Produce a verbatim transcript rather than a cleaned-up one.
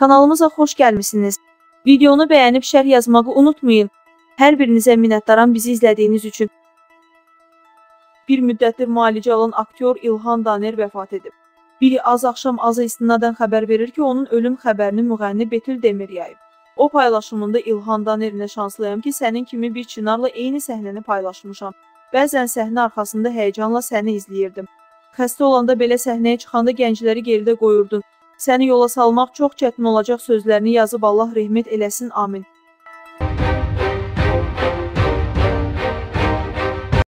Kanalımıza xoş gəlmisiniz. Videonu bəyənib şərh yazmağı unutmayın. Hər birinizə minnətdaram bizi izlədiyiniz üçün. Bir müddətdir müalicə alan aktyor İlhan Daner vəfat edib. Biri az axşam azı istinadən xəbər verir ki, onun ölüm xəbərini müğənni Betül Demir yayıb. O paylaşımında İlhan Daner'inə şanslıyam ki, sənin kimi bir çınarla eyni səhnəni paylaşmışam. Bəzən səhnə arxasında həyecanla səni izləyirdim. Xəstə olanda belə səhnəyə çıxanda gəncləri geridə qoyurdun. Səni yola salmaq çox çətin olacaq sözlərini yazıb Allah rəhmət eləsin, amin.